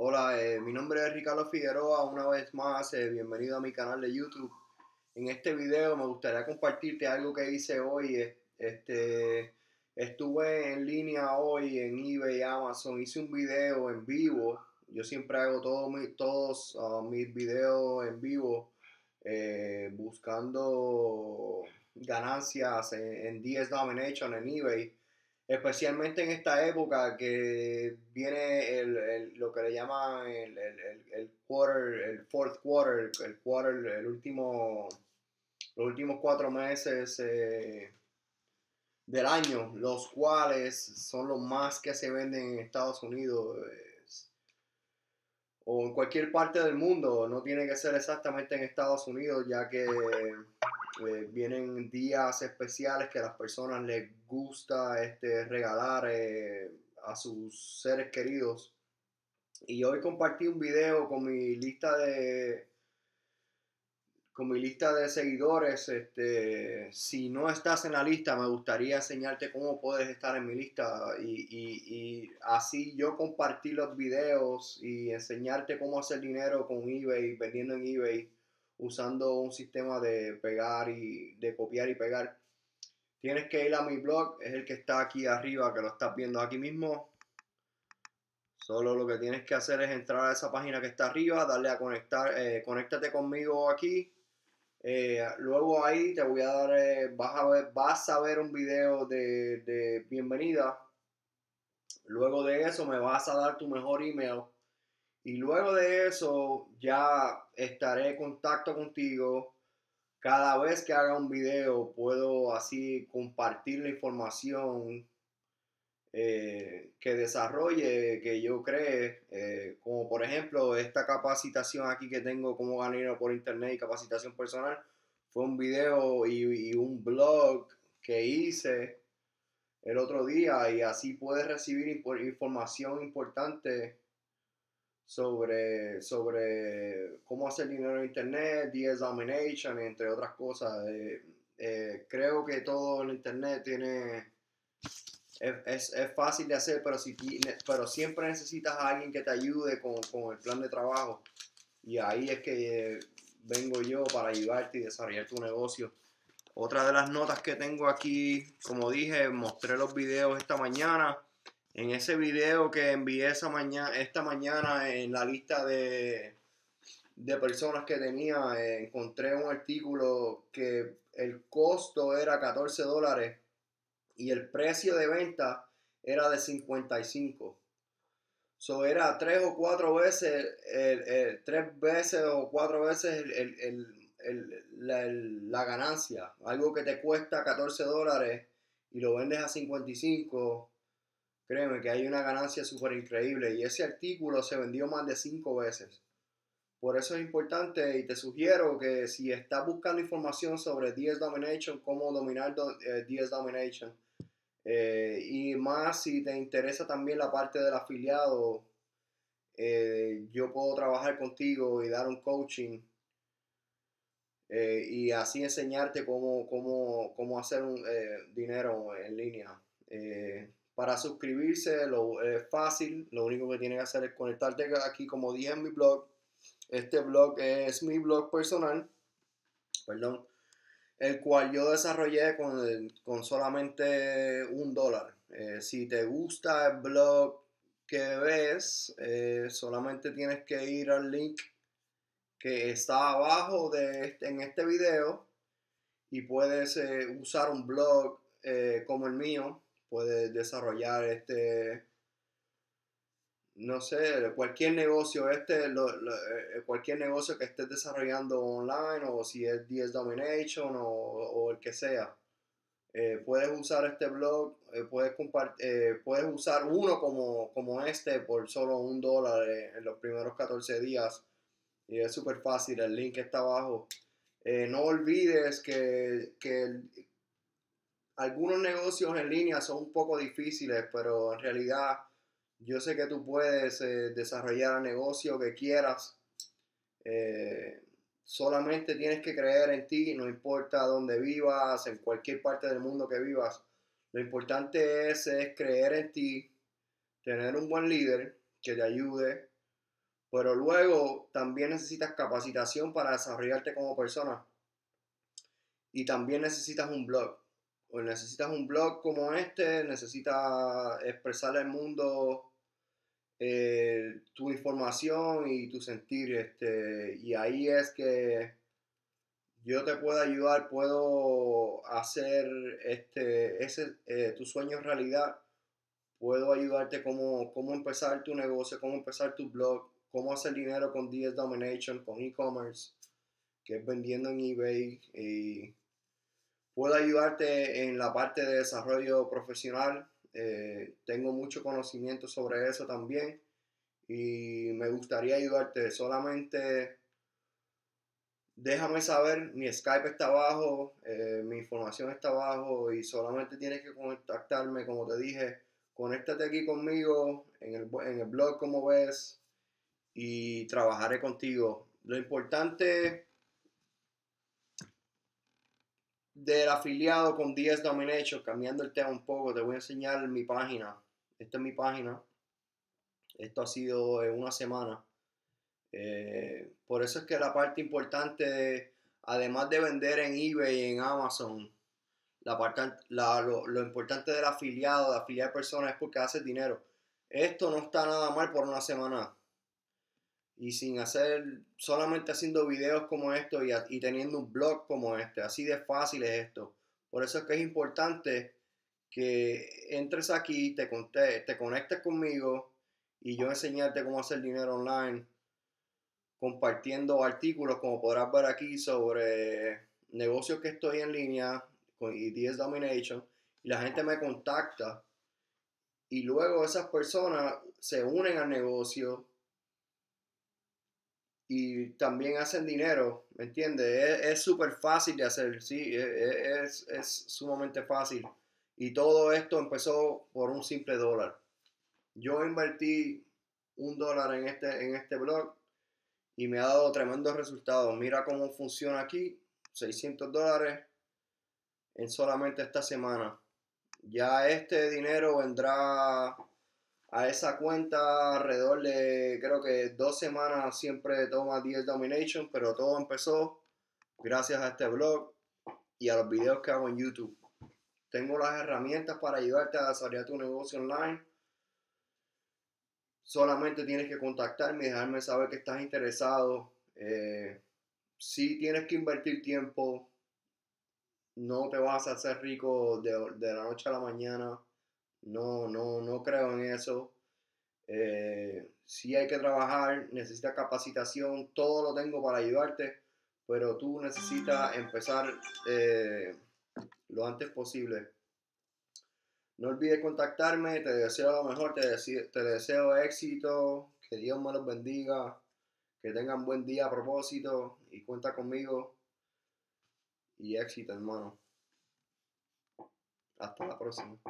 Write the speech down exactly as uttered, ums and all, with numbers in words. Hola, eh, mi nombre es Ricardo Figueroa, una vez más, eh, bienvenido a mi canal de YouTube. En este video me gustaría compartirte algo que hice hoy. Este, estuve en línea hoy en eBay, Amazon, hice un video en vivo. Yo siempre hago todo mi, todos uh, mis videos en vivo eh, buscando ganancias en, en D S Domination, en eBay. Especialmente en esta época que viene el, el, lo que le llaman el, el, el quarter, el fourth quarter, el quarter, el último, los últimos cuatro meses eh, del año, los cuales son los más que se venden en Estados Unidos eh, o en cualquier parte del mundo. No tiene que ser exactamente en Estados Unidos, ya que Eh, vienen días especiales que a las personas les gusta este, regalar eh, a sus seres queridos. Y hoy compartí un video con mi lista de con mi lista de seguidores. Este, si no estás en la lista, me gustaría enseñarte cómo puedes estar en mi lista y, y, y así yo compartir los videos y enseñarte cómo hacer dinero con eBay, vendiendo en eBay, usando un sistema de pegar y de copiar y pegar. Tienes que ir a mi blog, es el que está aquí arriba, que lo estás viendo aquí mismo. Solo lo que tienes que hacer es entrar a esa página que está arriba, darle a conectar, eh, conéctate conmigo aquí. Eh, luego ahí te voy a dar, eh, vas a ver, vas a ver un video de, de bienvenida. Luego de eso me vas a dar tu mejor email. Y luego de eso ya estaré en contacto contigo. Cada vez que haga un video puedo así compartir la información eh, que desarrolle, que yo cree. Eh, como por ejemplo esta capacitación aquí que tengo, cómo ganar dinero por internet y capacitación personal. Fue un video y, y un blog que hice el otro día y así puedes recibir información importante sobre, sobre cómo hacer dinero en internet, D S Domination, entre otras cosas. Eh, eh, creo que todo el internet tiene, es, es, es fácil de hacer, pero, si, pero siempre necesitas a alguien que te ayude con, con el plan de trabajo. Y ahí es que eh, vengo yo para ayudarte y desarrollar tu negocio. Otra de las notas que tengo aquí, como dije, mostré los videos esta mañana. En ese video que envié esa mañana, esta mañana en la lista de, de personas que tenía, eh, encontré un artículo que el costo era catorce dólares y el precio de venta era de cincuenta y cinco. So era tres o cuatro veces, el, el, tres veces o cuatro veces el, el, el, el, la, el, la ganancia. Algo que te cuesta catorce dólares y lo vendes a cincuenta y cinco. Créeme que hay una ganancia súper increíble y ese artículo se vendió más de cinco veces. Por eso es importante y te sugiero que si estás buscando información sobre D S Domination, cómo dominar eh, D S Domination, eh, y más si te interesa también la parte del afiliado, eh, yo puedo trabajar contigo y dar un coaching eh, y así enseñarte cómo, cómo, cómo hacer un, eh, dinero en línea. Eh, Para suscribirse lo, es fácil, lo único que tienes que hacer es conectarte aquí, como dije en mi blog. Este blog es mi blog personal, perdón, el cual yo desarrollé con, con solamente un dólar. Eh, si te gusta el blog que ves, eh, solamente tienes que ir al link que está abajo de este, en este video y puedes eh, usar un blog eh, como el mío. Puedes desarrollar este, no sé, cualquier negocio, este, lo, lo, cualquier negocio que estés desarrollando online, o si es D S Domination o, o el que sea. Eh, puedes usar este blog, eh, puedes, eh, puedes usar uno como, como este por solo un dólar en los primeros catorce días. Y es súper fácil, el link está abajo. Eh, no olvides que... que algunos negocios en línea son un poco difíciles, pero en realidad yo sé que tú puedes eh, desarrollar el negocio que quieras. Eh, solamente tienes que creer en ti, no importa dónde vivas, en cualquier parte del mundo que vivas. Lo importante es, es creer en ti, tener un buen líder que te ayude, Pero luego también necesitas capacitación para desarrollarte como persona. Y también necesitas un blog. O necesitas un blog como este, necesitas expresarle al mundo eh, tu información y tu sentir. Este, y ahí es que yo te puedo ayudar, puedo hacer este, ese, eh, tu sueño realidad. Puedo ayudarte cómo, cómo empezar tu negocio, cómo empezar tu blog, cómo hacer dinero con D S Domination, con e-commerce, que es vendiendo en eBay. Y puedo ayudarte en la parte de desarrollo profesional. Eh, tengo mucho conocimiento sobre eso también. Y me gustaría ayudarte. Solamente déjame saber. Mi Skype está abajo, eh, mi información está abajo. Y solamente tienes que contactarme, como te dije. Conéctate aquí conmigo en el, en el blog, como ves, y trabajaré contigo. Lo importante del afiliado con D S Domination, cambiando el tema un poco, te voy a enseñar mi página. Esta es mi página. Esto ha sido en una semana. Eh, por eso es que la parte importante, además de vender en eBay y en Amazon, La parte, la, lo, lo importante del afiliado, de afiliar personas, es porque hace dinero. Esto no está nada mal por una semana. Y sin hacer, solamente haciendo videos como esto y, y teniendo un blog como este. Así de fácil es esto. Por eso es que es importante que entres aquí, te, conté, te conectes conmigo y yo enseñarte cómo hacer dinero online. Compartiendo artículos, como podrás ver aquí, sobre negocios que estoy en línea y D S Domination, y la gente me contacta y luego esas personas se unen al negocio y también hacen dinero, ¿me entiendes? Es súper fácil de hacer, sí, es, es, es sumamente fácil, y todo esto empezó por un simple dólar. Yo invertí un dólar en este, en este blog y me ha dado tremendos resultados. Mira cómo funciona aquí, seiscientos dólares. En solamente esta semana. Ya este dinero vendrá a esa cuenta alrededor de, creo que dos semanas siempre toma D S Domination, pero todo empezó gracias a este blog y a los videos que hago en YouTube. Tengo las herramientas para ayudarte a desarrollar tu negocio online. Solamente tienes que contactarme y dejarme saber que estás interesado. Eh, si tienes que invertir tiempo. No te vas a hacer rico de, de la noche a la mañana. No, no, no creo en eso. Eh, si hay que trabajar, necesitas capacitación. Todo lo tengo para ayudarte. Pero tú necesitas empezar eh, lo antes posible. No olvides contactarme. Te deseo lo mejor. Te deseo, te deseo éxito. Que Dios me los bendiga. Que tengan buen día a propósito. Y cuenta conmigo. Y éxito, hermano. Hasta la próxima.